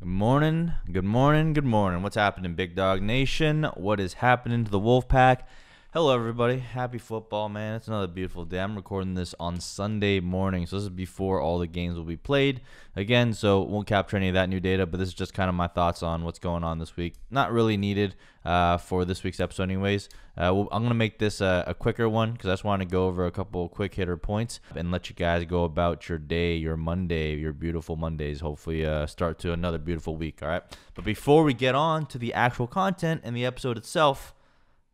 Good morning, good morning, good morning. What's happening, Big Dog Nation? What is happening to the Wolfpack? Hello, everybody. Happy football, man. It's another beautiful day. I'm recording this on Sunday morning, so this is before all the games will be played again, so won't capture any of that new data, but this is just kind of my thoughts on what's going on this week. Not really needed for this week's episode anyways. I'm going to make this a quicker one because I just want to go over a couple quick hitter points and let you guys go about your day, your Monday, your beautiful Mondays. Hopefully start to another beautiful week, all right? But before we get on to the actual content and the episode itself,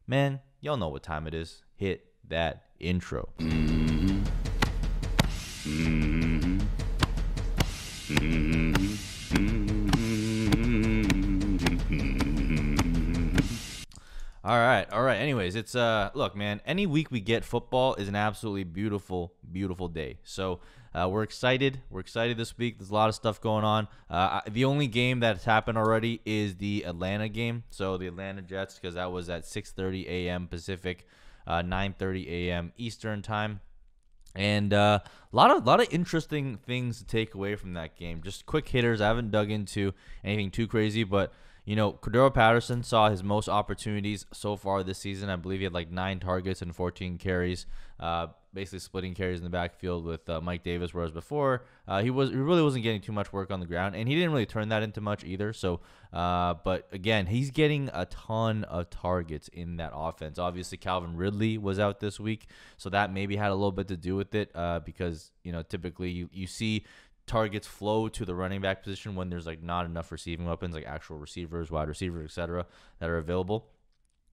man, y'all know what time it is. Hit that intro. All right. Anyways, it's look, man, any week we get football is an absolutely beautiful, beautiful day. So we're excited. We're excited this week. There's a lot of stuff going on. The only game that's happened already is the Atlanta game. So the Atlanta Jets, because that was at 6:30 a.m. Pacific, 9:30 a.m. Eastern time. And a lot of interesting things to take away from that game. Just quick hitters. I haven't dug into anything too crazy, but you know, Cordarrelle Patterson saw his most opportunities so far this season. I believe he had like 9 targets and 14 carries, basically splitting carries in the backfield with Mike Davis, whereas before he really wasn't getting too much work on the ground, and he didn't really turn that into much either. So, but again, he's getting a ton of targets in that offense. Obviously, Calvin Ridley was out this week, so that maybe had a little bit to do with it because, you know, typically you see targets flow to the running back position when there's like not enough receiving weapons, like actual receivers, wide receivers, etc., that are available.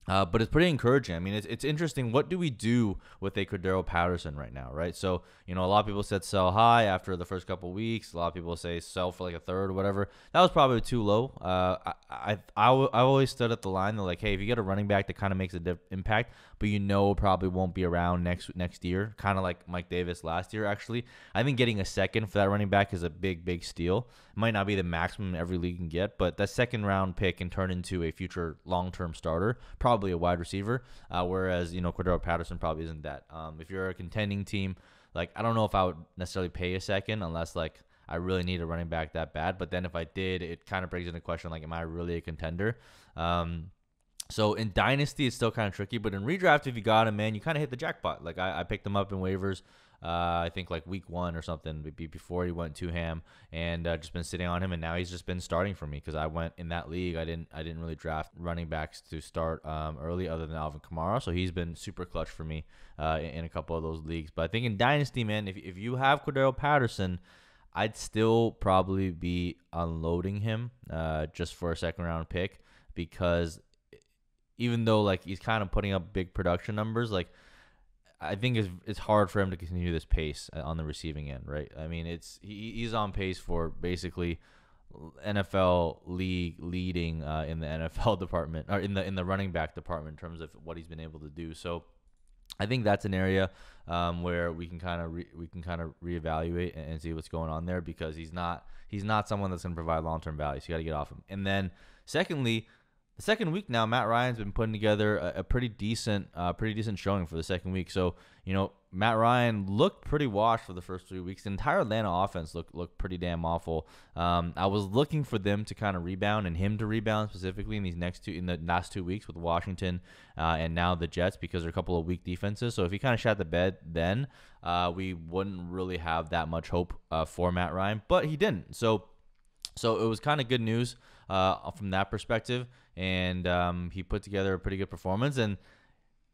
But it's pretty encouraging. I mean, it's interesting. What do we do with a Cordarrelle Patterson right now, right? So, you know, a lot of people said sell high after the first couple of weeks. A lot of people say sell for like a third or whatever. That was probably too low. I always stood at the line. They're like, hey, if you get a running back that kind of makes an impact, but you know probably won't be around next year, kind of like Mike Davis last year, actually. I think getting a second for that running back is a big, big steal. It might not be the maximum every league can get, but that second-round pick can turn into a future long-term starter, probably a wide receiver, whereas, you know, Cordarrelle Patterson probably isn't that. If you're a contending team, like, I don't know if I would necessarily pay a second unless, like, I really need a running back that bad. But then if I did, it kind of brings into question, like, am I really a contender? So in Dynasty, it's still kind of tricky. But in Redraft, if you got him, man, you kind of hit the jackpot. Like, I picked him up in waivers, I think like week 1 or something, before he went to ham, and just been sitting on him, and now he's just been starting for me because I went in that league. I didn't really draft running backs to start early other than Alvin Kamara, so he's been super clutch for me in a couple of those leagues. But I think in Dynasty, man, if you have Cordarrelle Patterson, I'd still probably be unloading him just for a second-round pick, because even though like he's kind of putting up big production numbers, like, I think it's hard for him to continue this pace on the receiving end, right? I mean, he's on pace for basically NFL league leading in the NFL department, or in the running back department, in terms of what he's been able to do. So I think that's an area where we can kind of reevaluate and see what's going on there, because he's not someone that's going to provide long-term value. So you got to get off him. And then secondly, the second week now, Matt Ryan's been putting together a pretty decent showing for the second week. So, you know, Matt Ryan looked pretty washed for the first 3 weeks. The entire Atlanta offense looked pretty damn awful. I was looking for them to kind of rebound, and him to rebound specifically in the last two weeks with Washington and now the Jets, because they're a couple of weak defenses. So if he kind of shot the bed, then we wouldn't really have that much hope for Matt Ryan, but he didn't. So it was kind of good news from that perspective. And he put together a pretty good performance, and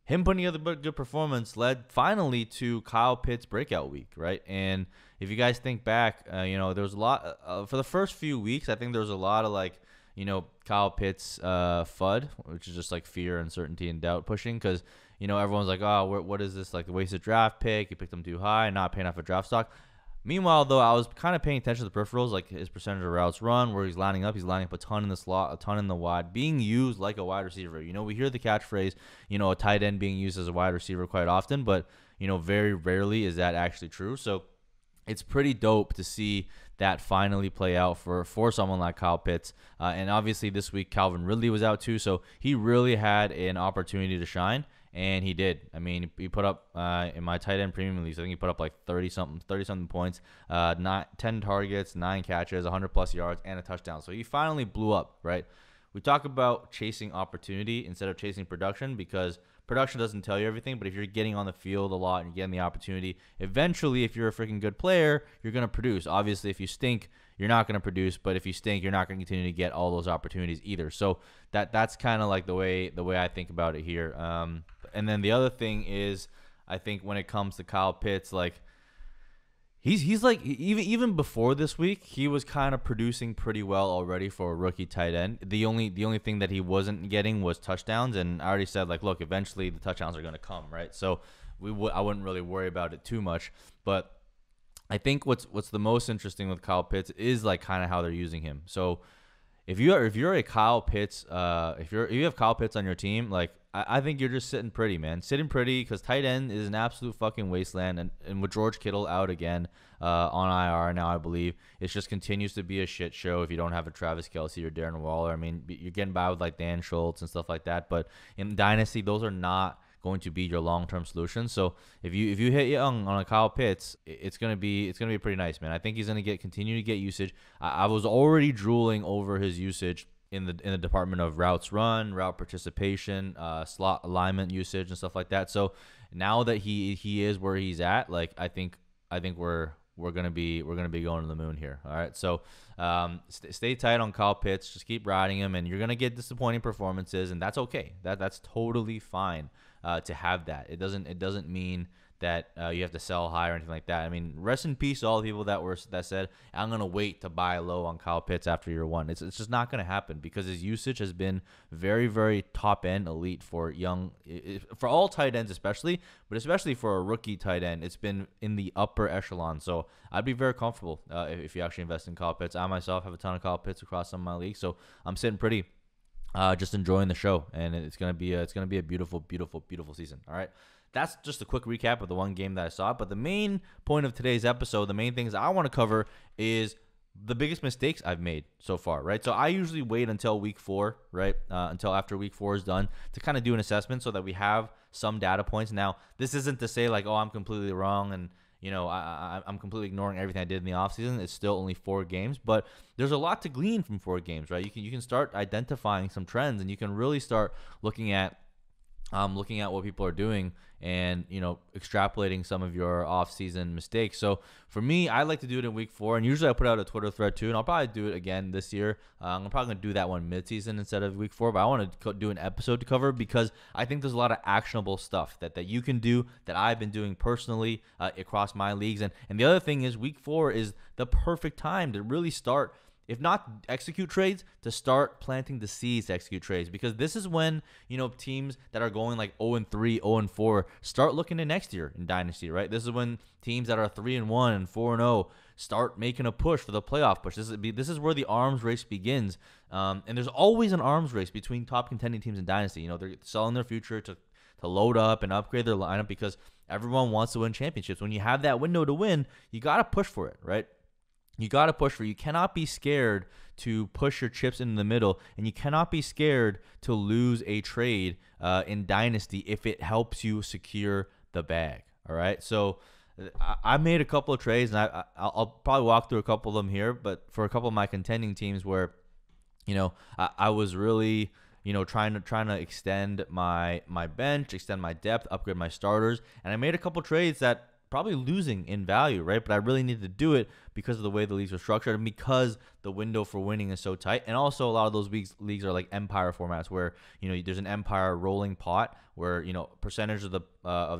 him putting together a good performance led finally to Kyle Pitts' breakout week, right? And if you guys think back, you know, there was a lot for the first few weeks. I think there was a lot of, like, you know, Kyle Pitts FUD, which is just like fear, uncertainty, and doubt pushing, because, you know, everyone's like, oh, what is this, like, a wasted draft pick? You picked him too high, not paying off a draft stock. Meanwhile, though, I was kind of paying attention to the peripherals, like his percentage of routes run, where he's lining up a ton in the slot, a ton in the wide, being used like a wide receiver. You know, we hear the catchphrase, you know, a tight end being used as a wide receiver quite often, but, you know, very rarely is that actually true. So it's pretty dope to see that finally play out for someone like Kyle Pitts. And obviously this week, Calvin Ridley was out too, so he really had an opportunity to shine. And he did. I mean, he put up in my tight end premium leagues, I think he put up like 30-something points, 10 targets, 9 catches, 100-plus yards, and a touchdown. So he finally blew up, right? We talk about chasing opportunity instead of chasing production because production doesn't tell you everything, but if you're getting on the field a lot and you're getting the opportunity, eventually, if you're a freaking good player, you're going to produce. Obviously, if you stink, you're not going to produce, but if you stink, you're not going to continue to get all those opportunities either. So that's kind of like the way I think about it here. And then the other thing is, I think when it comes to Kyle Pitts, like he's like even before this week, he was kind of producing pretty well already for a rookie tight end. The only thing that he wasn't getting was touchdowns, and I already said, like, look, eventually the touchdowns are going to come, right? So I wouldn't really worry about it too much, but I think what's the most interesting with Kyle Pitts is like kind of how they're using him. So if you're a Kyle Pitts, if you have Kyle Pitts on your team, like I think you're just sitting pretty, man. Sitting pretty because tight end is an absolute fucking wasteland. And with George Kittle out again on IR now, I believe, it just continues to be a shit show if you don't have a Travis Kelce or Darren Waller. I mean, you're getting by with like Dan Schultz and stuff like that. But in Dynasty, those are not going to be your long-term solution. So if you hit Young on a Kyle Pitts, it's gonna be pretty nice, man. I think he's gonna continue to get usage. I was already drooling over his usage in the department of routes run, route participation, slot alignment usage, and stuff like that. So now that he is where he's at, like I think we're gonna be going to the moon here. All right, so stay tight on Kyle Pitts. Just keep riding him, and you're gonna get disappointing performances, and that's okay. That's totally fine. To have that, it doesn't mean that you have to sell high or anything like that. I mean, rest in peace to all the people that said, I'm gonna wait to buy low on Kyle Pitts after year one. It's just not gonna happen because his usage has been very, very top end elite for Young, for all tight ends especially, but especially for a rookie tight end, it's been in the upper echelon. So I'd be very comfortable if you actually invest in Kyle Pitts. I myself have a ton of Kyle Pitts across some of my leagues, so I'm sitting pretty. Just enjoying the show, and it's gonna be a beautiful, beautiful, beautiful season. All right, that's just a quick recap of the one game that I saw. But the main point of today's episode, the main things I want to cover is the biggest mistakes I've made so far, right? So I usually wait until week 4, right? Until after week 4 is done to kind of do an assessment so that we have some data points. Now, this isn't to say like, oh, I'm completely wrong and you know, I'm completely ignoring everything I did in the offseason. It's still only 4 games, but there's a lot to glean from 4 games, right? You can start identifying some trends, and you can really start looking at what people are doing and, you know, extrapolating some of your offseason mistakes. So for me, I like to do it in week 4, and usually I put out a Twitter thread too, and I'll probably do it again this year. I'm probably going to do that one midseason instead of week 4, but I want to do an episode to cover because I think there's a lot of actionable stuff that you can do that I've been doing personally across my leagues. And the other thing is week 4 is the perfect time to really start, if not execute trades, to start planting the seeds to execute trades, because this is when, you know, teams that are going like 0-3, 0-4 start looking to next year in Dynasty, right? This is when teams that are 3-1 and 4-0 start making a push for the playoff push. This is where the arms race begins, and there's always an arms race between top contending teams in Dynasty. You know, they're selling their future to load up and upgrade their lineup because everyone wants to win championships. When you have that window to win, you got to push for it, right? You got to push for it. You cannot be scared to push your chips into the middle, and you cannot be scared to lose a trade in Dynasty if it helps you secure the bag. All right, so I made a couple of trades, and I'll probably walk through a couple of them here, but for a couple of my contending teams where, you know, I was really, you know, trying to extend my bench, extend my depth, upgrade my starters, and I made a couple of trades that probably losing in value, right? But I really needed to do it because of the way the leagues are structured and because the window for winning is so tight. And also a lot of those leagues are like empire formats where, you know, there's an empire rolling pot where, you know, percentage of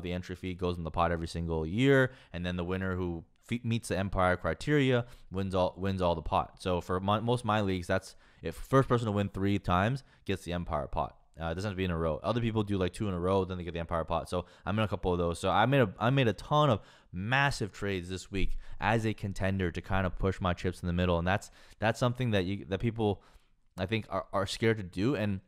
the entry fee goes in the pot every single year. And then the winner who meets the empire criteria wins all the pot. So for most of my leagues, that's if first person to win 3 times gets the empire pot. It doesn't have to be in a row. Other people do like 2 in a row, then they get the empire pot. So I'm in a couple of those. So I made a ton of massive trades this week as a contender to kind of push my chips in the middle, and that's something that people I think are scared to do. And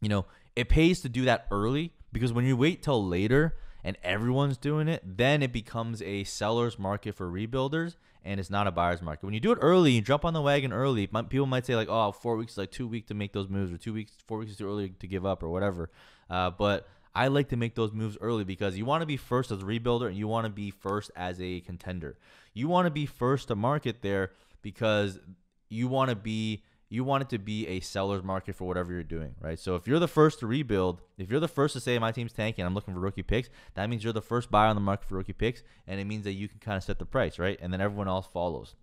you know, it pays to do that early because when you wait till later and everyone's doing it, then it becomes a seller's market for rebuilders, and it's not a buyer's market. When you do it early, you jump on the wagon early. People might say like, oh, 4 weeks is like too weak to make those moves, or 4 weeks is too early to give up, or whatever. But I like to make those moves early because you want to be first as a rebuilder and you want to be first as a contender. You want to be first to market there because you want it to be a seller's market for whatever you're doing, right? So if you're the first to rebuild, if you're the first to say my team's tanking, I'm looking for rookie picks, that means you're the first buyer on the market for rookie picks, and it means that you can kind of set the price, right? And then everyone else follows.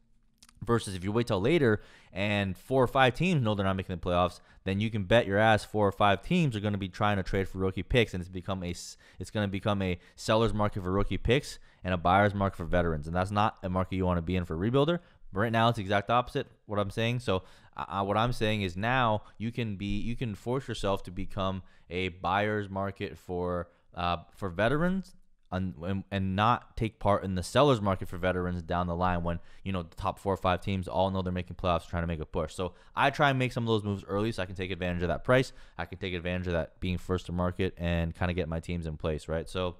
Versus if you wait till later and 4 or 5 teams know they're not making the playoffs, then you can bet your ass 4 or 5 teams are going to be trying to trade for rookie picks, and it's going to become a seller's market for rookie picks and a buyer's market for veterans, and that's not a market you want to be in for a rebuilder. Right now, it's the exact opposite what I'm saying. So what I'm saying is now you can force yourself to become a buyer's market for veterans and not take part in the seller's market for veterans down the line when the top 4 or 5 teams all know they're making playoffs, trying to make a push. So I try and make some of those moves early so I can take advantage of that price. I can take advantage of that being first to market and kind of get my teams in place, right? So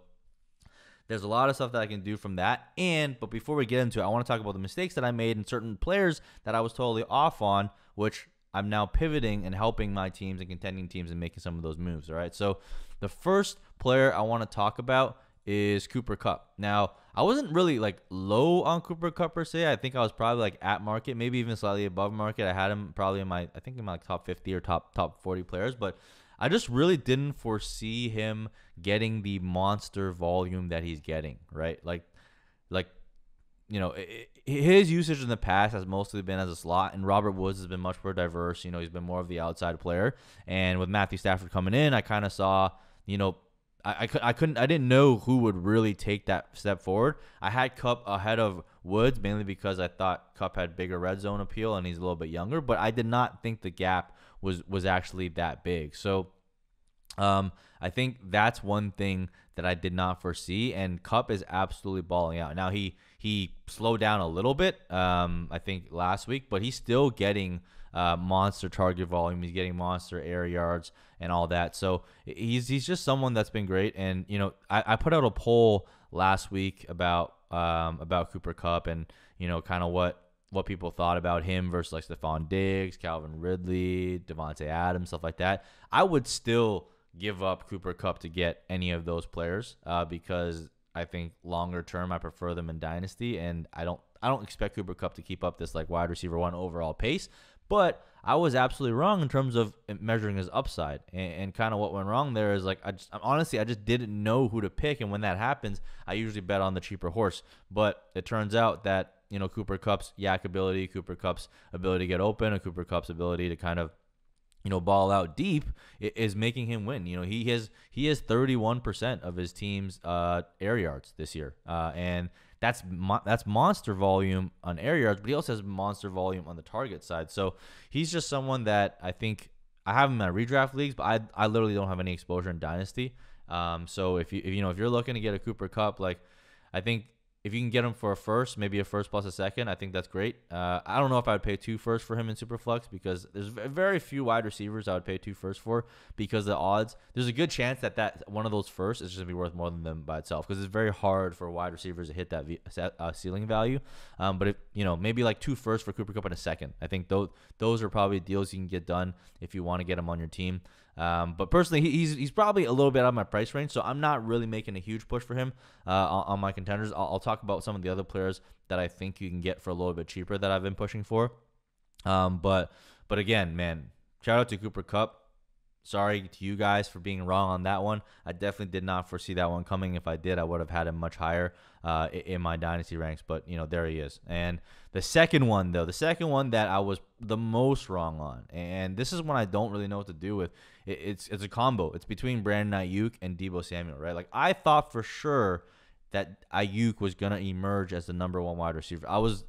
there's a lot of stuff that I can do from that. But before we get into it, I want to talk about the mistakes that I made and certain players that I was totally off on, which I'm now pivoting and helping my teams and contending teams and making some of those moves, all right? So the first player I want to talk about is Cooper Kupp. Now, I wasn't really low on Cooper Kupp per se. I think I was probably at market, maybe even slightly above market. I had him probably in my, top 50 or top 40 players, but I just really didn't foresee him getting the monster volume that he's getting, right? His usage in the past has mostly been as a slot, and Robert Woods has been much more diverse. He's been more of the outside player. And with Matthew Stafford coming in, I kind of saw, I didn't know who would really take that step forward. I had Kupp ahead of Woods mainly because I thought Kupp had bigger red zone appeal and he's a little bit younger, but I did not think the gap was actually that big. So I think that's one thing that I did not foresee, and Kupp is absolutely balling out. Now he slowed down a little bit, I think last week, but he's still getting monster target volume. He's getting monster air yards and all that. So he's just someone that's been great. And I put out a poll last week about Cooper Kupp and kind of what people thought about him versus Stephon Diggs, Calvin Ridley, Devontae Adams, stuff like that. I would still give up Cooper Kupp to get any of those players because I think longer term I prefer them in Dynasty, and I don't expect Cooper Kupp to keep up this wide receiver 1 overall pace. But I was absolutely wrong in terms of measuring his upside, and kind of what went wrong there is I just didn't know who to pick, and when that happens, I usually bet on the cheaper horse. But it turns out that Cooper Kupp's yak ability, Cooper Kupp's ability to get open, and Cooper Kupp's ability to kind of ball out deep is making him win. He has 31% of his team's air yards this year, and that's monster volume on air yards, but he also has monster volume on the target side. So he's just someone that I think I have him in my redraft leagues, but I literally don't have any exposure in Dynasty. So if you're looking to get a Cooper Kupp, I think if you can get him for a first, maybe a first plus a second, I think that's great. I don't know if I would pay 2 firsts for him in Superflex because there's very few wide receivers I would pay 2 firsts for, because the odds, there's a good chance that one of those firsts is just going to be worth more than them by itself, because it's very hard for wide receivers to hit that ceiling value. But if maybe 2 firsts for Cooper Kupp in a second, I think those are probably deals you can get done if you want to get him on your team. But personally, he's probably a little bit out of my price range, so I'm not really making a huge push for him on my contenders. I'll talk about some of the other players that I think you can get for a little bit cheaper that I've been pushing for. But again, man, shout out to Cooper Kupp. Sorry to you guys for being wrong on that one. I definitely did not foresee that one coming. If I did, I would have had him much higher in my Dynasty ranks, but there he is. And the second one that I was the most wrong on, and this is one I don't really know what to do with, it's a combo. It's between Brandon Aiyuk and Deebo Samuel, right? I thought for sure that Aiyuk was going to emerge as the #1 wide receiver. I was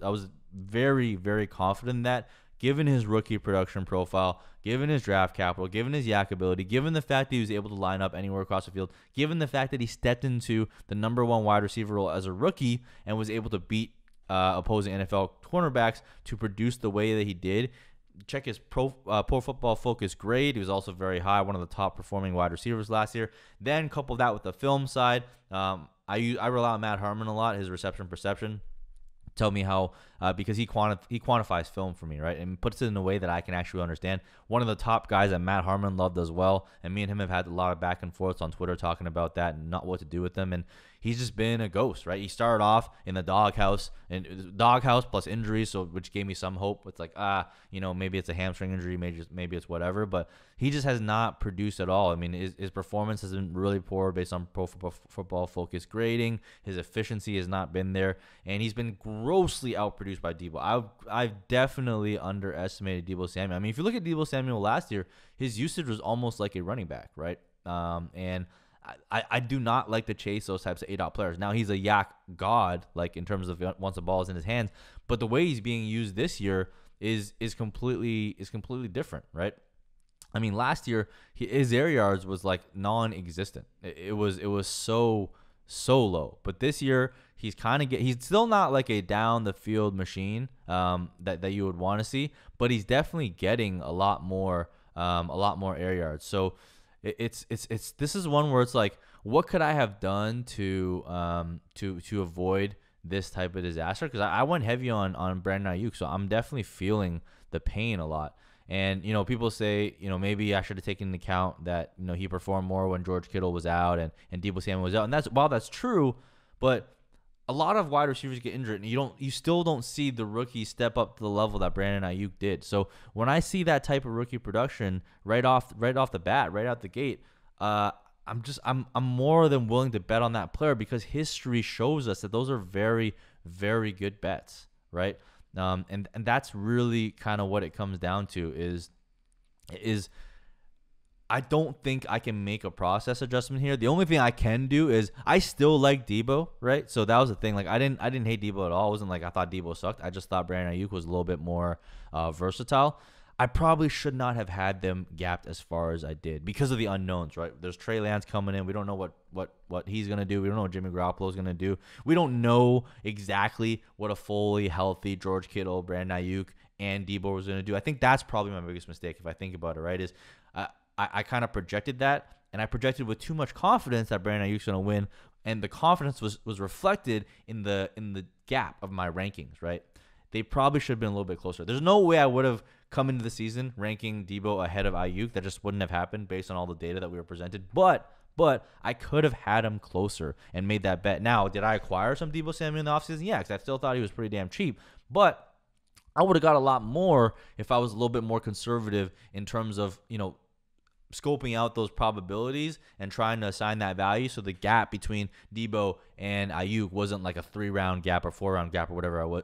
very, very confident that, given his rookie production profile, given his draft capital, given his yak ability, given the fact that he was able to line up anywhere across the field, given the fact that he stepped into the #1 wide receiver role as a rookie and was able to beat opposing NFL cornerbacks to produce the way that he did. Check his Pro Football Focus grade. He was also very high, one of the top performing wide receivers last year. Then couple that with the film side. I rely on Matt Harmon a lot, his reception perception. tell me how, because he quantifies film for me, right? And puts it in a way that I can actually understand. One of the top guys that Matt Harmon loved as well, and me and him have had a lot of back and forths on Twitter talking about that and not what to do with them. And he's just been a ghost, right? He started off in the doghouse, and doghouse plus injuries, so which gave me some hope. It's like, you know, maybe it's a hamstring injury, maybe it's whatever. But he just has not produced at all. I mean, his performance has been really poor based on Pro Football Focus grading. His efficiency has not been there, and he's been grossly outproduced by Deebo. I've definitely underestimated Deebo Samuel. I mean, if you look at Deebo Samuel last year, his usage was almost like a running back, right? And I do not like to chase those types of A-dot players. Now, he's a yak god, like in terms of once the ball is in his hands, but the way he's being used this year is completely different, right? I mean, last year his air yards was like non-existent. It was so low. But this year he's kind of he's still not like a down the field machine that you would want to see, but he's definitely getting a lot more air yards. So it's this is one where it's like, what could I have done to avoid this type of disaster? Because I went heavy on Brandon Aiyuk, so I'm definitely feeling the pain a lot. And, you know, people say, you know, maybe I should have taken into account that, you know, he performed more when George Kittle was out and Deebo Samuel was out. And that's true, but a lot of wide receivers get injured, and you still don't see the rookie step up to the level that Brandon Aiyuk did. So when I see that type of rookie production right off the bat, right out the gate, I'm more than willing to bet on that player because history shows us that those are very, very good bets, right? And that's really kind of what it comes down to is I don't think I can make a process adjustment here. The only thing I can do is I still like Deebo, right? So that was the thing. Like I didn't hate Deebo at all. It wasn't like I thought Deebo sucked. I just thought Brandon Aiyuk was a little bit more versatile. I probably should not have had them gapped as far as I did because of the unknowns, right? There's Trey Lance coming in. We don't know what he's going to do. We don't know what Jimmy Garoppolo is going to do. We don't know exactly what a fully healthy George Kittle, Brandon Aiyuk, and Deebo was going to do. I think that's probably my biggest mistake if I think about it, right? Is I kind of projected that, and I projected with too much confidence that Brandon Ayuk's going to win, and the confidence was reflected in the gap of my rankings, right? They probably should have been a little bit closer. There's no way I would have come into the season ranking Deebo ahead of Aiyuk. That just wouldn't have happened based on all the data that we were presented. But I could have had him closer and made that bet. Now, did I acquire some Deebo Samuel in the offseason? Yeah, because I still thought he was pretty damn cheap. But I would have got a lot more if I was a little bit more conservative in terms of, you know, scoping out those probabilities and trying to assign that value so the gap between Deebo and Aiyuk wasn't like a 3-round gap or 4-round gap or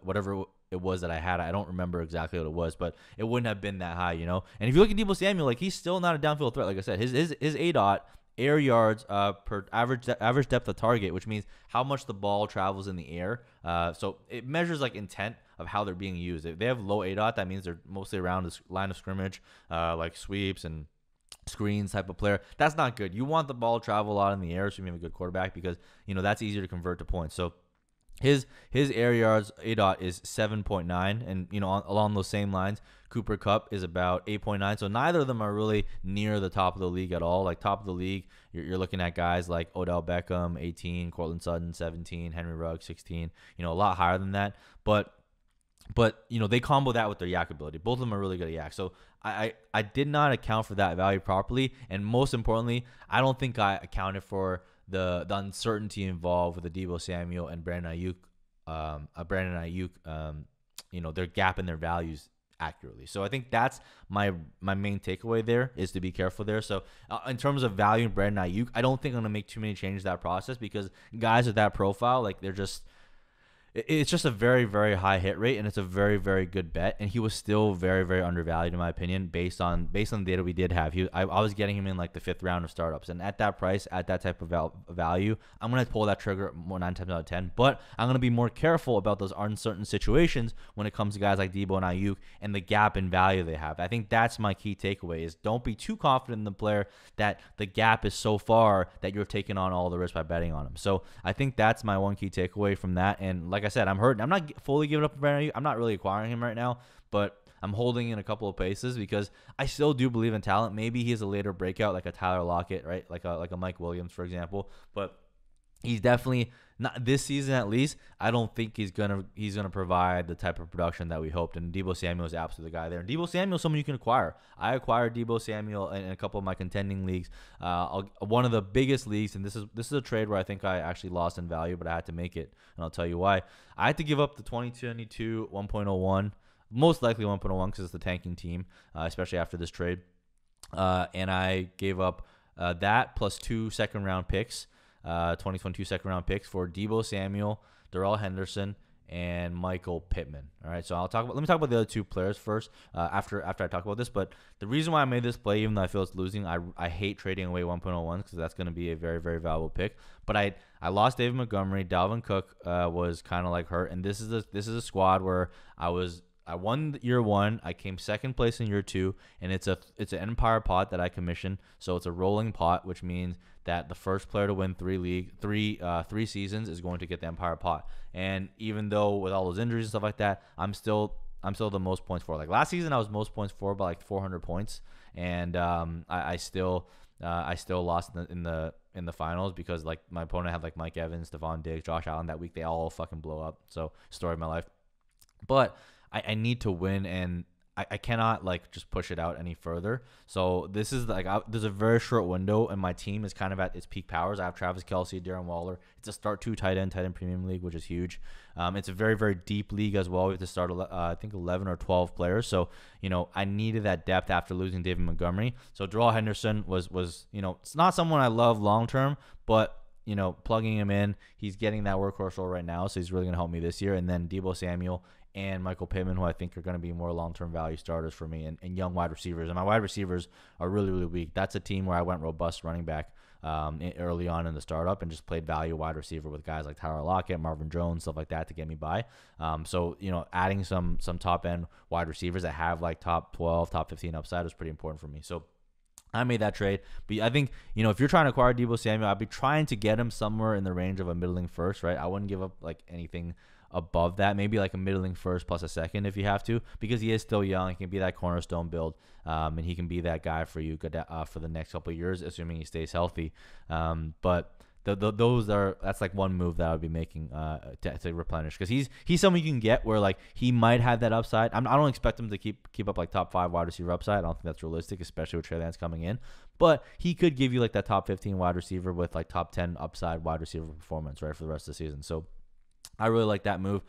whatever it was that I had. I don't remember exactly what it was, but it wouldn't have been that high, you know? And if you look at Deebo Samuel, like, he's still not a downfield threat. Like I said, his ADOT, air yards per average depth of target, which means how much the ball travels in the air. So it measures like intent of how they're being used. If they have low ADOT, that means they're mostly around the line of scrimmage, like sweeps and screens type of player. That's not good. You want the ball to travel a lot in the air so you have a good quarterback because, you know, that's easier to convert to points. So his air yards ADOT is 7.9, and, you know, along those same lines, Cooper Kupp is about 8.9. So neither of them are really near the top of the league at all. Like, top of the league, you're looking at guys like Odell Beckham, 18, Cortland Sutton, 17, Henry Ruggs, 16, you know, a lot higher than that. But you know, they combo that with their yak ability. Both of them are really good at yak. So I did not account for that value properly. And most importantly, I don't think I accounted for the uncertainty involved with the Deebo Samuel and Brandon Aiyuk, you know, their gap in their values accurately. So I think that's my main takeaway there, is to be careful there. So in terms of valuing Brandon Aiyuk, I don't think I'm going to make too many changes to that process because guys with that profile, like, they're just... It's just a very, very high hit rate, and it's a very, very good bet. And he was still very, very undervalued, in my opinion, based on the data we did have. I was getting him in like the 5th round of startups, and at that price, at that type of value, I'm gonna pull that trigger more 9 times out of 10. But I'm gonna be more careful about those uncertain situations when it comes to guys like Deebo and Aiyuk and the gap in value they have. I think that's my key takeaway: is don't be too confident in the player that the gap is so far that you're taking on all the risk by betting on him. So I think that's my one key takeaway from that. And like I said, I'm hurting. I'm not fully giving up on Brandon Aiyuk. I'm not really acquiring him right now, but I'm holding in a couple of paces because I still do believe in talent. Maybe he is a later breakout, like a Tyler Lockett, right? Like a Mike Williams, for example. But he's definitely not this season, at least. I don't think he's gonna provide the type of production that we hoped. And Deebo Samuel is absolutely the guy there. And Deebo Samuel is someone you can acquire. I acquired Deebo Samuel in a couple of my contending leagues. One of the biggest leagues, and this is a trade where I think I actually lost in value, but I had to make it, and I'll tell you why. I had to give up the 2022 1.01, most likely 1.01 because it's the tanking team, especially after this trade. And I gave up that plus 2 second-round picks. 2022 second-round picks for Deebo Samuel, Darrell Henderson, and Michael Pittman. All right, so let me talk about the other two players first. After I talk about this, but the reason why I made this play, even though I feel it's losing, I hate trading away 1.01 because that's going to be a very, very valuable pick. But I lost David Montgomery. Dalvin Cook was kind of like hurt, and this is a squad where I won year one. I came second place in year two, and it's an Empire pot that I commissioned. So it's a rolling pot, which means that the first player to win three seasons is going to get the Empire pot. And even though with all those injuries and stuff like that, I'm still the most points for. Like last season, I was most points for by like 400 points, and I still lost in the finals because like my opponent had like Mike Evans, Stephon Diggs, Josh Allen that week. They all fucking blow up. So story of my life, but I need to win, and I cannot like just push it out any further. So this is like there's a very short window, and my team is kind of at its peak powers. I have Travis Kelce, Darren Waller. It's a start two tight end premium league, which is huge. It's a very, very deep league as well. We have to start I think 11 or 12 players. So you know I needed that depth after losing David Montgomery. So Darrell Henderson was you know it's not someone I love long term, but you know plugging him in, he's getting that workhorse role right now, so he's really gonna help me this year. And then Deebo Samuel and Michael Pittman, who I think are going to be more long-term value starters for me, and young wide receivers. And my wide receivers are really, really weak. That's a team where I went robust running back early on in the startup and just played value wide receiver with guys like Tyler Lockett, Marvin Jones, stuff like that to get me by. So, you know, adding some top-end wide receivers that have like top 12, top 15 upside was pretty important for me. So I made that trade. But I think, you know, if you're trying to acquire Deebo Samuel, I'd be trying to get him somewhere in the range of a middling first, right? I wouldn't give up like anything above that, maybe like a middling first plus a second if you have to, because he is still young. He can be that cornerstone build, and he can be that guy for you for the next couple of years, assuming he stays healthy. But that's like one move that I would be making to replenish, because he's someone you can get where like he might have that upside. I don't expect him to keep up like top 5 wide receiver upside. I don't think that's realistic, especially with Trey Lance coming in. But he could give you like that top 15 wide receiver with like top 10 upside wide receiver performance, right, for the rest of the season. So I really like that move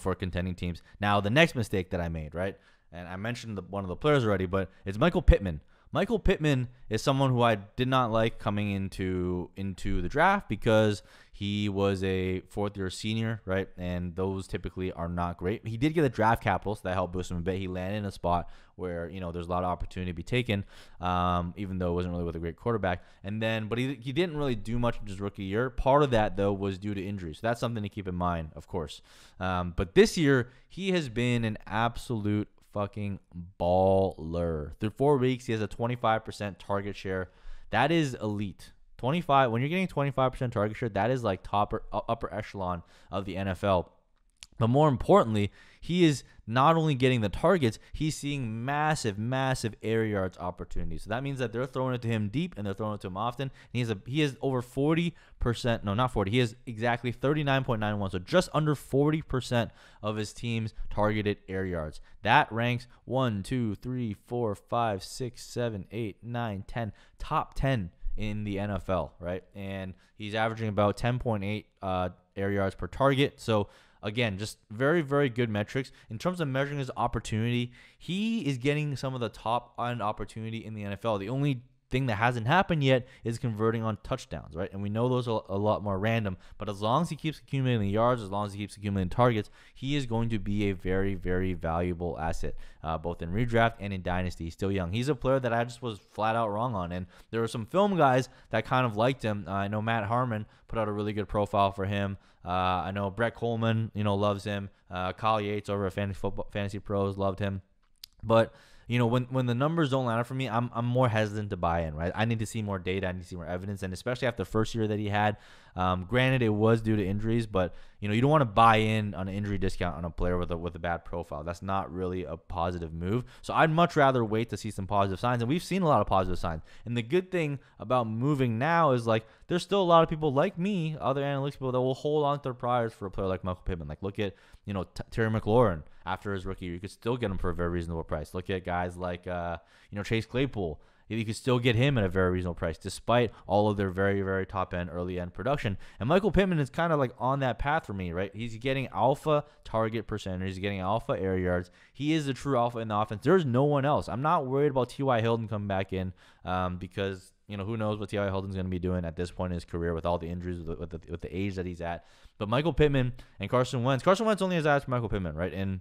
for contending teams. Now, the next mistake that I made, right, and I mentioned one of the players already, but it's Michael Pittman. Michael Pittman is someone who I did not like coming into the draft because he was a fourth-year senior, right, and those typically are not great. He did get the draft capital, so that helped boost him a bit. He landed in a spot where, you know, there's a lot of opportunity to be taken, even though it wasn't really with a great quarterback. And then, but he didn't really do much in his rookie year. Part of that, though, was due to injury. So that's something to keep in mind, of course. But this year, he has been an absolute fucking baller. Through 4 weeks, he has a 25% target share. That is elite. 25. When you're getting 25% target share, that is like top or upper echelon of the NFL. But more importantly, he is not only getting the targets, he's seeing massive, massive air yards opportunities. So that means that they're throwing it to him deep and they're throwing it to him often. And he has over 40%. No, not 40. He has exactly 39.91. So just under 40% of his team's targeted air yards. That ranks 1, 2, 3, 4, 5, 6, 7, 8, 9, 10. Top 10 in the NFL, right? And he's averaging about 10.8 air yards per target. So again, just very, very good metrics. In terms of measuring his opportunity, he is getting some of the top end opportunity in the NFL. The only thing that hasn't happened yet is converting on touchdowns, right? And we know those are a lot more random, but as long as he keeps accumulating yards, as long as he keeps accumulating targets, he is going to be a very, very valuable asset, both in redraft and in dynasty. He's still young. He's a player that I just was flat out wrong on, and there were some film guys that kind of liked him. I know Matt Harmon put out a really good profile for him. I know Brett Coleman, you know, loves him. Kyle Yates over at Fantasy Pros loved him, but you know, when the numbers don't line up for me, I'm more hesitant to buy in, right? I need to see more data. I need to see more evidence. And especially after the first year that he had, granted it was due to injuries, but, you know, you don't want to buy in on an injury discount on a player with a bad profile. That's not really a positive move. So I'd much rather wait to see some positive signs. And we've seen a lot of positive signs. And the good thing about moving now is, like, there's still a lot of people like me, other analytics people, that will hold on to their priors for a player like Michael Pittman. Like, look at, you know, Terry McLaurin after his rookie year. You could still get him for a very reasonable price. Look at guys like, you know, Chase Claypool. You could still get him at a very reasonable price despite all of their very, very top-end, early-end production. And Michael Pittman is kind of like on that path for me, right? He's getting alpha target percentage. He's getting alpha air yards. He is the true alpha in the offense. There's no one else. I'm not worried about T.Y. Hilton coming back in because, you know, who knows what T.Y. Hilton's going to be doing at this point in his career with all the injuries, with the age that he's at. But Michael Pittman and Carson Wentz. Carson Wentz only has asked for Michael Pittman, right? And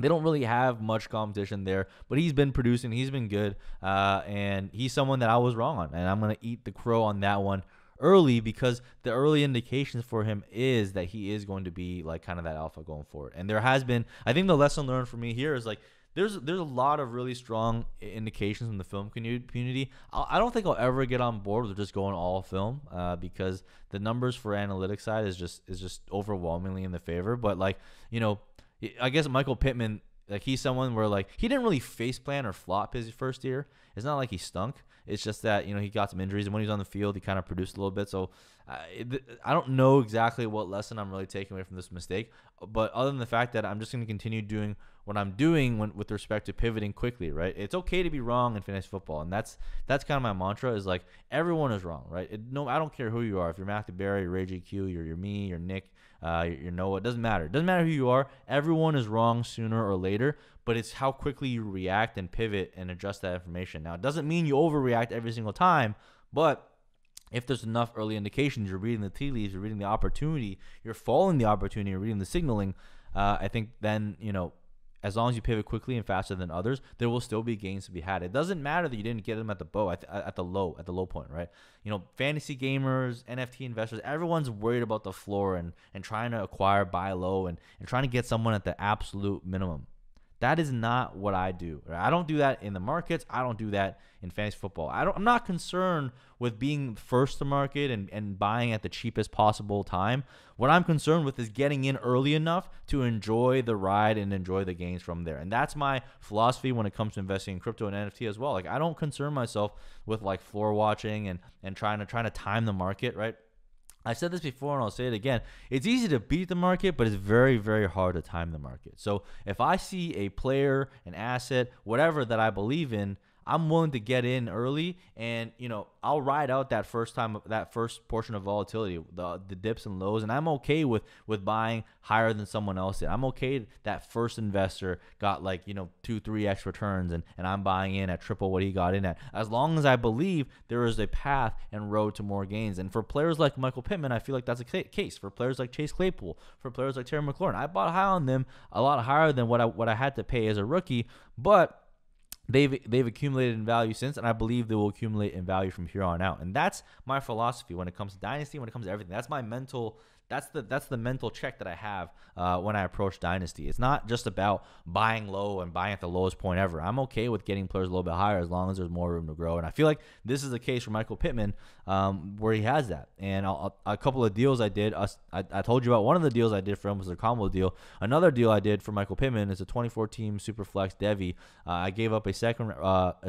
they don't really have much competition there, but he's been producing. He's been good, and he's someone that I was wrong on, and I'm going to eat the crow on that one early because the early indications for him is that he is going to be like kind of that alpha going forward. And there has been, I think the lesson learned for me here is like, there's a lot of really strong indications from the film community. I don't think I'll ever get on board with just going all film because the numbers for analytics side is just overwhelmingly in the favor. But like, you know, I guess Michael Pittman, like he's someone where like he didn't really face plan or flop his first year. It's not like he stunk. It's just that, you know, he got some injuries, and when he was on the field, he kind of produced a little bit. So I don't know exactly what lesson I'm really taking away from this mistake. But other than the fact that I'm just going to continue doing what I'm doing with respect to pivoting quickly, right? It's okay to be wrong in fantasy football. And that's kind of my mantra is like everyone is wrong, right? I don't care who you are. If you're Matthew Berry, Ray GQ, you're me, you're Nick, you're Noah, it doesn't matter. It doesn't matter who you are. Everyone is wrong sooner or later, but it's how quickly you react and pivot and adjust that information. Now, it doesn't mean you overreact every single time, but if there's enough early indications, you're reading the tea leaves, you're reading the opportunity, you're following the opportunity, you're reading the signaling, I think then, you know, as long as you pivot quickly and faster than others, there will still be gains to be had. It doesn't matter that you didn't get them at the low point, right? You know, fantasy gamers, NFT investors, everyone's worried about the floor and trying to acquire buy low and trying to get someone at the absolute minimum. That is not what I do. I don't do that in the markets. I don't do that in fantasy football. I'm not concerned with being first to market and buying at the cheapest possible time. What I'm concerned with is getting in early enough to enjoy the ride and enjoy the gains from there. And that's my philosophy when it comes to investing in crypto and NFT as well. Like I don't concern myself with like floor watching and trying to time the market, right? I said this before and I'll say it again. It's easy to beat the market, but it's very, very hard to time the market. So if I see a player, an asset, whatever that I believe in, I'm willing to get in early and, you know, I'll ride out that first portion of volatility, the dips and lows. And I'm okay with buying higher than someone else did. I'm okay that first investor got like, you know, 2-3x returns and I'm buying in at triple what he got in at, as long as I believe there is a path and road to more gains. And for players like Michael Pittman, I feel like that's a case. For players like Chase Claypool, for players like Terry McLaurin, I bought high on them, a lot higher than what I had to pay as a rookie, but they've accumulated in value since, and I believe they will accumulate in value from here on out. And that's my philosophy when it comes to Dynasty, when it comes to everything. That's my mental, that's the mental check that I have when I approach Dynasty. It's not just about buying low and buying at the lowest point ever. I'm okay with getting players a little bit higher as long as there's more room to grow. And I feel like this is the case for Michael Pittman where he has that. And a couple of deals I did, I told you about one of the deals I did for him was a combo deal. Another deal I did for Michael Pittman is a 24-team Superflex Devy. I gave up two second-round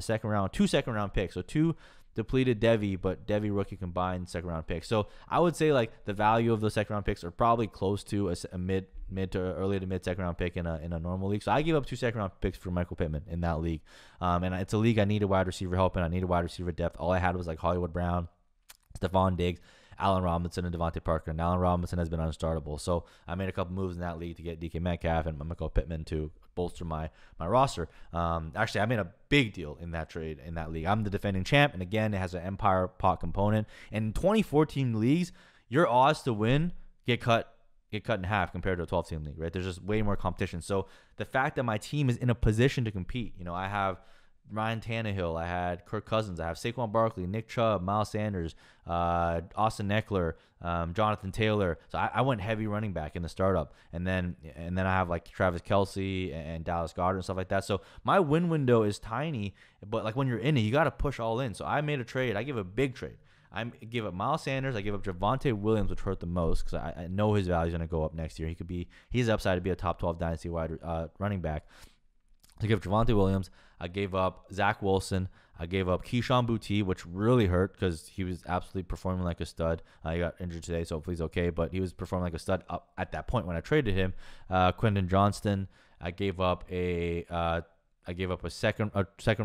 picks, so two depleted Devy, but Devy rookie combined second-round picks. So I would say like the value of those second-round picks are probably close to a mid to early to mid second-round pick in a normal league. So I gave up two second-round picks for Michael Pittman in that league, and it's a league I needed wide receiver help and I needed wide receiver depth. All I had was like Hollywood Brown, Stephon Diggs, Allen Robinson, and Devontae Parker. And Allen Robinson has been unstartable. So I made a couple moves in that league to get DK Metcalf and Michael Pittman to bolster my roster. Actually, I made a big deal in that trade, in that league. I'm the defending champ, and again, it has an empire pot component. And 24-team leagues, your odds to win get cut in half compared to a 12-team league, right? There's just way more competition. So the fact that my team is in a position to compete, you know, I have Ryan Tannehill. I had Kirk Cousins. I have Saquon Barkley, Nick Chubb, Miles Sanders, Austin Ekeler, Jonathan Taylor. So I went heavy running back in the startup. And then I have like Travis Kelce and Dallas Goedert and stuff like that. So my win window is tiny, but like when you're in it, you got to push all in. So I made a trade. I give a big trade. I give up Miles Sanders. I give up Javonte Williams, which hurt the most because I know his value is going to go up next year. He could be, he's upside to be a top 12 dynasty wide running back. I gave up Javonte Williams. I gave up Zach Wilson. I gave up Keyshawn Boutte, which really hurt because he was absolutely performing like a stud. He got injured today, so hopefully he's okay. But he was performing like a stud up at that point when I traded him. Quentin Johnston. I gave up a second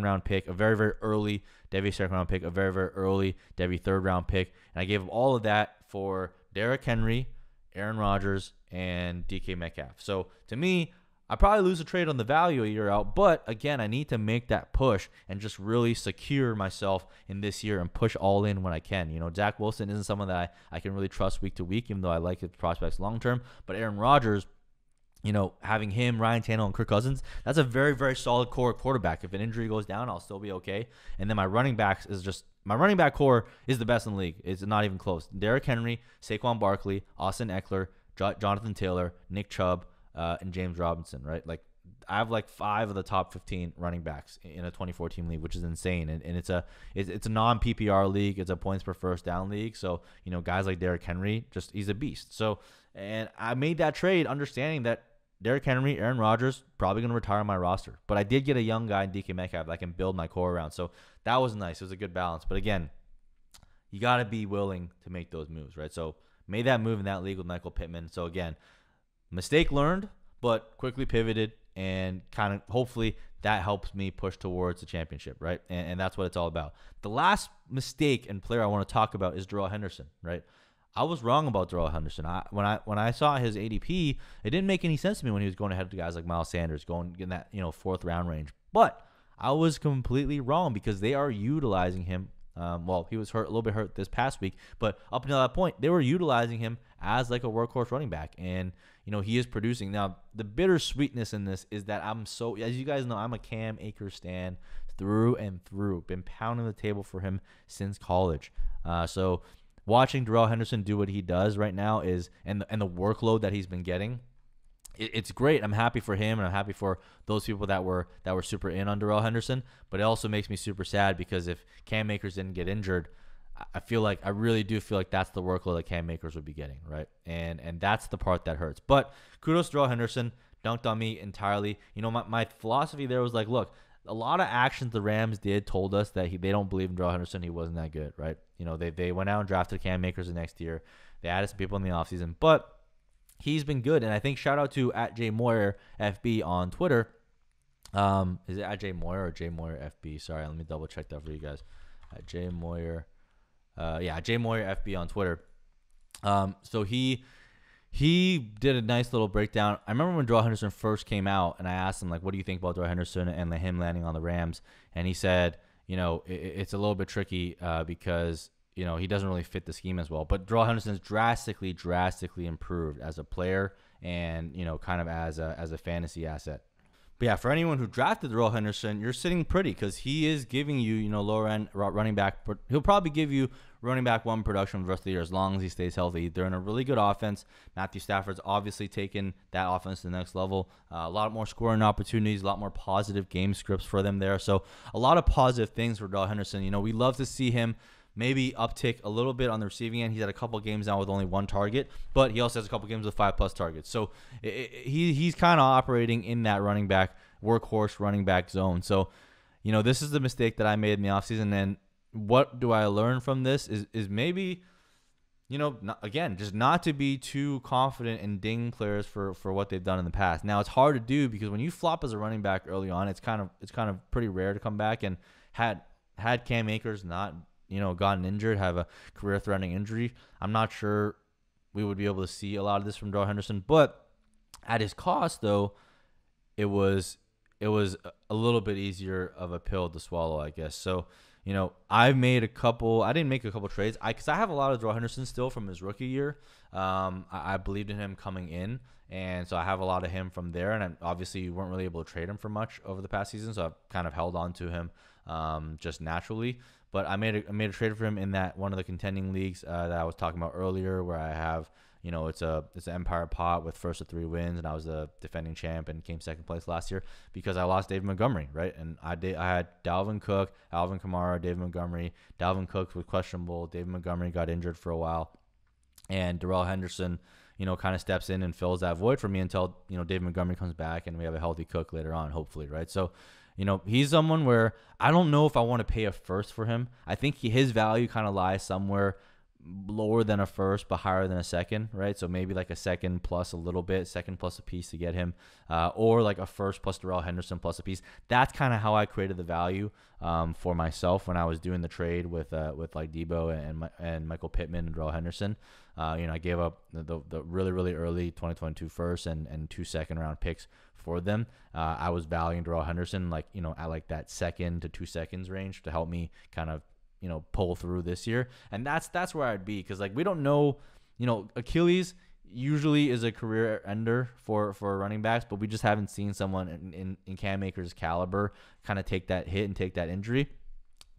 round pick, a very early Devy second round pick, a very early Devy third round pick, and I gave up all of that for Derrick Henry, Aaron Rodgers, and DK Metcalf. So to me, I probably lose a trade on the value a year out, but again, I need to make that push and just really secure myself in this year and push all in when I can. You know, Zach Wilson isn't someone that I can really trust week to week, even though I like his prospects long term. But Aaron Rodgers, you know, having him, Ryan Tannehill, and Kirk Cousins, that's a very solid core quarterback. If an injury goes down, I'll still be okay. And then my running backs is just, my running back core is the best in the league. It's not even close. Derrick Henry, Saquon Barkley, Austin Ekeler, Jonathan Taylor, Nick Chubb, and James Robinson, right? Like, I have like 5 of the top 15 running backs in a 24 team league, which is insane. And it's a non-PPR league. It's a points per first down league. So, you know, guys like Derrick Henry, just, he's a beast. So, and I made that trade understanding that Derrick Henry, Aaron Rodgers, probably going to retire my roster. But I did get a young guy in DK Metcalf that I can build my core around. So that was nice. It was a good balance. But again, you got to be willing to make those moves, right? So made that move in that league with Michael Pittman. So again, mistake learned, but quickly pivoted and kind of hopefully that helps me push towards the championship, right? And that's what it's all about. The last mistake and player I want to talk about is Darrell Henderson, right? I was wrong about Darrell Henderson. When I saw his ADP, it didn't make any sense to me when he was going ahead to guys like Miles Sanders, going in that, you know, 4th round range. But I was completely wrong because they are utilizing him. Well, he was hurt, a little bit hurt this past week, but up until that point, they were utilizing him as like a workhorse running back. And, you know, he is producing. Now, the bittersweetness in this is that I'm so, as you guys know, I'm a Cam Akers stan through and through. Been pounding the table for him since college. So watching Darrell Henderson do what he does right now is, and the workload that he's been getting, it's great. I'm happy for him, and I'm happy for those people that were super in on Darrell Henderson. But it also makes me super sad because if Cam Akers didn't get injured, I really do feel like that's the workload that Cam Akers would be getting, right? And that's the part that hurts. But kudos to Darrell Henderson, dunked on me entirely. You know, my philosophy there was like, look, a lot of actions the Rams did told us that they don't believe in Darrell Henderson. He wasn't that good, right? You know, they went out and drafted Cam Akers the next year. They added some people in the offseason, but he's been good. And I think shout out to @JayMoyerFB on Twitter. Is it @JayMoyer or JayMoyerFB? Sorry, let me double check that for you guys. @JayMoyer. Yeah, @JayMoyerFB on Twitter. So he did a nice little breakdown. I remember when Darrell Henderson first came out, and I asked him, like, what do you think about Darrell Henderson and him landing on the Rams? And he said, you know, it's a little bit tricky because, you know, he doesn't really fit the scheme as well. But Darrell Henderson's drastically improved as a player and, you know, kind of as a fantasy asset. But yeah, for anyone who drafted Darrell Henderson, you're sitting pretty because he is giving you, you know, lower end running back. He'll probably give you running back 1 production for the rest of the year as long as he stays healthy. They're in a really good offense. Matthew Stafford's obviously taken that offense to the next level. A lot more scoring opportunities, a lot more positive game scripts for them there. So a lot of positive things for Darrell Henderson. You know, we love to see him maybe uptick a little bit on the receiving end. He's had a couple games now with only 1 target, but he also has a couple games with 5+ targets. So he's kind of operating in that running back, workhorse running back zone. So, you know, this is the mistake that I made in the offseason. And what do I learn from this is maybe, you know, not to be too confident and ding players for what they've done in the past. Now, it's hard to do because when you flop as a running back early on, it's kind of pretty rare to come back. And had Cam Akers not, you know, gotten injured, have a career-threatening injury, I'm not sure we would be able to see a lot of this from Darrell Henderson. But at his cost, though, it was a little bit easier of a pill to swallow, I guess. So, you know, I didn't make a couple trades because I have a lot of Darrell Henderson still from his rookie year. I believed in him coming in, And so I have a lot of him from there. And obviously you weren't really able to trade him for much over the past season, so I've kind of held on to him just naturally. But I made a trade for him in that one of the contending leagues that I was talking about earlier, where I have, you know, it's an Empire pot with first of three wins, and I was the defending champ and came second place last year because I lost David Montgomery, right? And I had Dalvin Cook, Alvin Kamara, David Montgomery. Dalvin Cook was questionable. David Montgomery got injured for a while, and Darrell Henderson, you know, kind of steps in and fills that void for me until, you know, David Montgomery comes back and we have a healthy Cook later on, hopefully, right? So, you know, he's someone where I don't know if I want to pay a first for him. I think his value kind of lies somewhere lower than a first but higher than a second, right? So maybe like a second plus a little bit, second plus a piece to get him, or like a first plus Darrell Henderson plus a piece. That's kind of how I created the value for myself when I was doing the trade with like Deebo and Michael Pittman and Darrell Henderson. You know, I gave up the really, really early 2022 first and 2 second round picks for them. I was valuing Darrell Henderson, like, you know, at like that second to 2 seconds range to help me kind of, you know, pull through this year. And that's where I'd be, because like, we don't know, you know, Achilles usually is a career ender for running backs, but we just haven't seen someone in Cam Akers' caliber kind of take that hit and take that injury.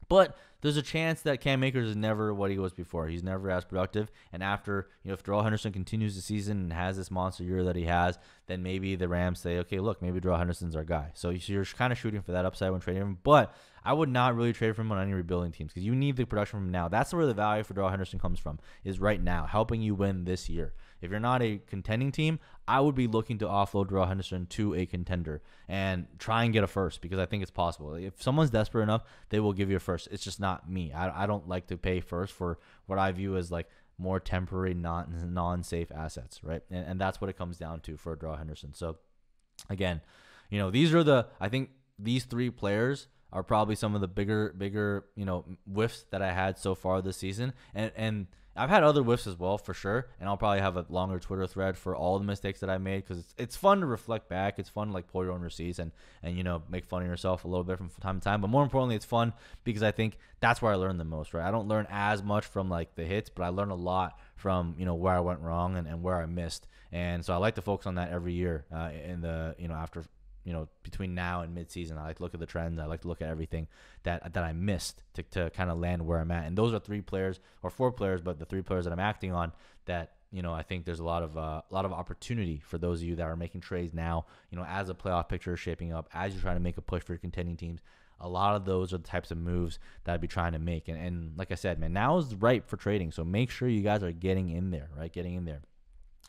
But there's a chance that Cam Akers is never what he was before. He's never as productive. And after, you know, if Darrell Henderson continues the season and has this monster year that he has, then maybe the Rams say, okay, look, maybe Darrell Henderson's our guy. So you're kind of shooting for that upside when trading him. But I would not really trade for him on any rebuilding teams, because you need the production from now. That's where the value for Darrell Henderson comes from, is right now, helping you win this year. If you're not a contending team, I would be looking to offload Darrell Henderson to a contender and try and get a first, because I think it's possible. If someone's desperate enough, they will give you a first. It's just not me. I don't like to pay first for what I view as like more temporary, non-safe assets, right? And that's what it comes down to for Darrell Henderson. So again, you know, I think these three players are probably some of the bigger, you know, whiffs that I had so far this season. And I've had other whiffs as well, for sure, and I'll probably have a longer Twitter thread for all the mistakes that I made, because it's fun to reflect back. It's fun to like pull your own receipts and you know, make fun of yourself a little bit from time to time. But more importantly, it's fun because I think that's where I learn the most, right? I don't learn as much from like the hits, but I learn a lot from, you know, where I went wrong and where I missed. And so I like to focus on that every year in the, you know, after, you know, between now and midseason. I like to look at the trends. I like to look at everything that I missed to kind of land where I'm at. And those are 3 players or 4 players, but the 3 players that I'm acting on that, you know, I think there's a lot of opportunity for those of you that are making trades now, you know, as the playoff picture is shaping up, as you're trying to make a push for your contending teams. A lot of those are the types of moves that I'd be trying to make. And like I said, man, now is ripe for trading. So make sure you guys are getting in there, right? Getting in there.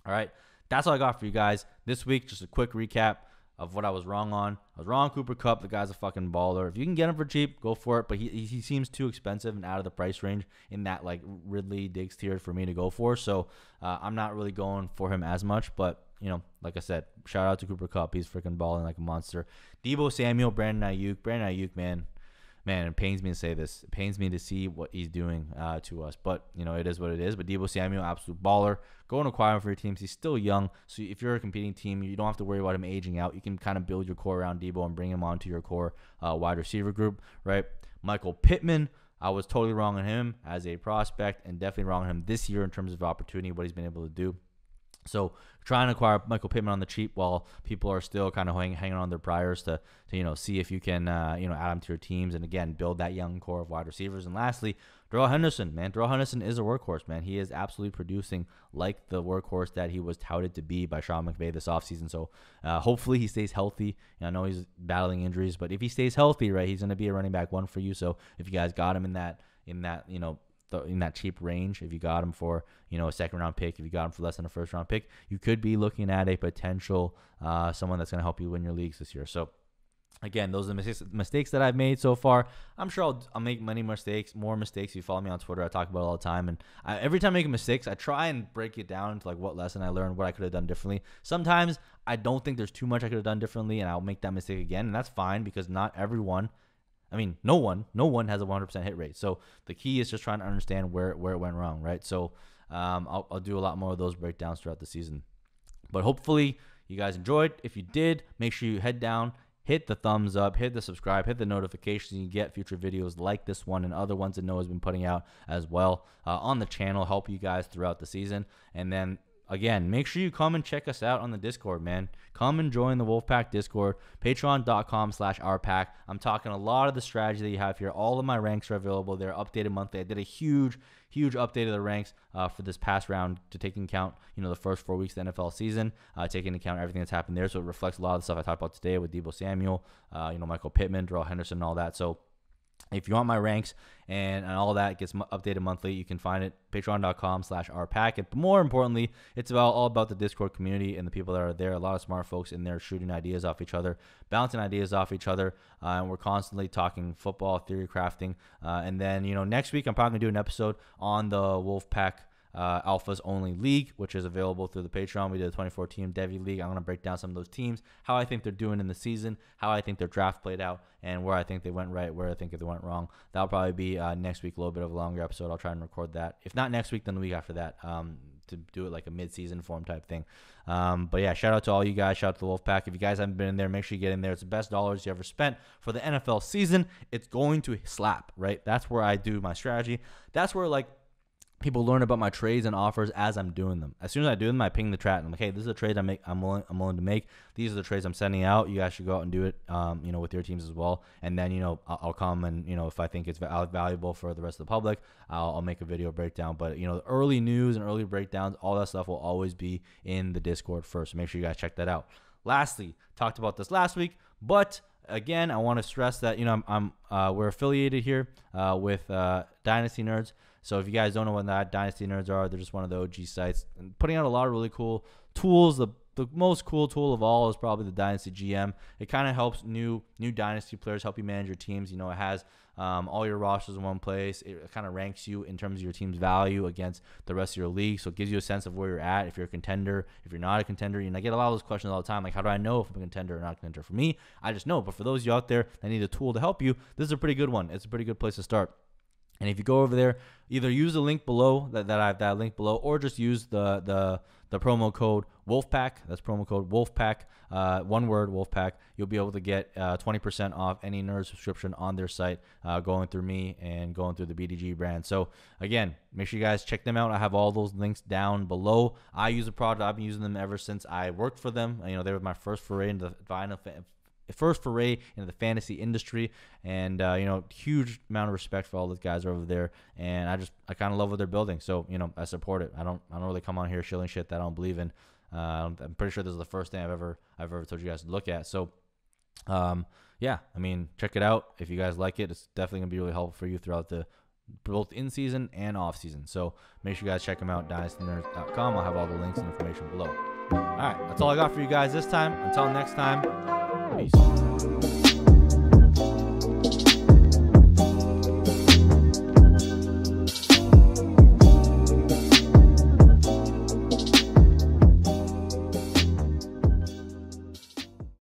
All right. That's all I got for you guys this week. Just a quick recap of what I was wrong on. I was wrong on Cooper Kupp. The guy's a fucking baller. If you can get him for cheap, go for it. But he seems too expensive and out of the price range in that like Ridley, Diggs tier for me to go for. So I'm not really going for him as much. But, you know, like I said, shout out to Cooper Kupp. He's freaking balling like a monster. Deebo Samuel, Brandon Aiyuk. Brandon Aiyuk, man, it pains me to say this. It pains me to see what he's doing to us. But, you know, it is what it is. But Deebo Samuel, absolute baller. Go and acquire him for your teams. He's still young. So if you're a competing team, you don't have to worry about him aging out. You can kind of build your core around Deebo and bring him onto your core wide receiver group, right? Michael Pittman, I was totally wrong on him as a prospect, and definitely wrong on him this year in terms of opportunity, what he's been able to do. So try and acquire Michael Pittman on the cheap while people are still kind of hanging on their priors to you know, see if you can, you know, add them to your teams. And again, build that young core of wide receivers. And lastly, Darrell Henderson, man. Darrell Henderson is a workhorse, man. He is absolutely producing like the workhorse that he was touted to be by Sean McVay this offseason. So hopefully he stays healthy. I know he's battling injuries, but if he stays healthy, right, he's going to be a running back one for you. So if you guys got him in that, you know, in that cheap range, if you got him for, you know, a second round pick, if you got him for less than a first round pick, you could be looking at a potential someone that's going to help you win your leagues this year. So again, those are the mistakes that I've made so far. I'm sure I'll make many mistakes, more mistakes. If you follow me on Twitter, I talk about it all the time. And every time I make mistakes, I try and break it down into like what lesson I learned, what I could have done differently. Sometimes I don't think there's too much I could have done differently, and I'll make that mistake again. And that's fine, because not everyone, I mean, no one has a 100% hit rate. So the key is just trying to understand where it went wrong, right? So I'll do a lot more of those breakdowns throughout the season. But hopefully you guys enjoyed. If you did, make sure you head down, hit the thumbs up, hit the subscribe, hit the notifications, and you get future videos like this one and other ones that Noah's been putting out as well on the channel, help you guys throughout the season. And then Again, make sure you come and check us out on the Discord, man. Come and join the Wolfpack Discord, patreon.com/ourpack. I'm talking a lot of the strategy that you have here. All of my ranks are available. They're updated monthly. I did a huge update of the ranks for this past round to take into account, you know, the first 4 weeks of the NFL season, taking into account everything that's happened there. So it reflects a lot of the stuff I talked about today with Deebo Samuel, you know, Michael Pittman, Darrell Henderson, and all that. So if you want my ranks and all that, it gets updated monthly. You can find it patreon.com/ourpack. But more importantly, it's about all about the Discord community and the people that are there. A lot of smart folks in there shooting ideas off each other, bouncing ideas off each other, and we're constantly talking football, theory crafting. And then, you know, next week I'm probably going to do an episode on the Wolfpack Alphas Only League, which is available through the Patreon. We did a 24-team Devy League. I'm going to break down some of those teams, how I think they're doing in the season, how I think their draft played out, and where I think they went right, where I think they went wrong. That'll probably be next week, a little bit of a longer episode. I'll try and record that. If not next week, then the week after that, to do it like a mid-season form type thing. But yeah, shout out to all you guys. Shout out to the Wolfpack. If you guys haven't been in there, make sure you get in there. It's the best dollars you ever spent for the NFL season. It's going to slap, right? That's where I do my strategy. That's where, like, people learn about my trades and offers as I'm doing them. As soon as I do them, I ping the chat and I'm like, hey, this is a trade I'm willing to make. These are the trades I'm sending out. You guys should go out and do it, you know, with your teams as well. And then, you know, I'll come and, you know, if I think it's valuable for the rest of the public, I'll make a video breakdown. But, you know, the early news and early breakdowns, all that stuff will always be in the Discord first. Make sure you guys check that out. Lastly, talked about this last week, but again, I want to stress that, you know, we're affiliated here with Dynasty Nerds. So if you guys don't know what that Dynasty Nerds are, they're just one of the OG sites and putting out a lot of really cool tools. The most cool tool of all is probably the Dynasty GM. It kind of helps new Dynasty players, help you manage your teams. You know, it has all your rosters in one place. It kind of ranks you in terms of your team's value against the rest of your league. So it gives you a sense of where you're at, if you're a contender, if you're not a contender. And I get a lot of those questions all the time, like, how do I know if I'm a contender or not a contender? For me, I just know. But for those of you out there that need a tool to help you, this is a pretty good one. It's a pretty good place to start. And if you go over there, either use the link below that link below, or just use the promo code Wolfpack. That's promo code Wolfpack. One word, Wolfpack. You'll be able to get 20% off any nerd subscription on their site, going through me and going through the BDG brand. So again, make sure you guys check them out. I have all those links down below. I use the product. I've been using them ever since I worked for them. You know, they were my first foray into the first foray into the fantasy industry, and you know, huge amount of respect for all those guys over there, and I kind of love what they're building. So, you know, I support it. I don't really come on here shilling shit that I don't believe in. I'm pretty sure this is the first thing I've ever told you guys to look at. So yeah, I mean, check it out. If you guys like it, it's definitely gonna be really helpful for you throughout the both in season and off season. So make sure you guys check them out, dynastynerds.com. I'll have all the links and information below. All right, that's all I got for you guys this time. Until next time, peace.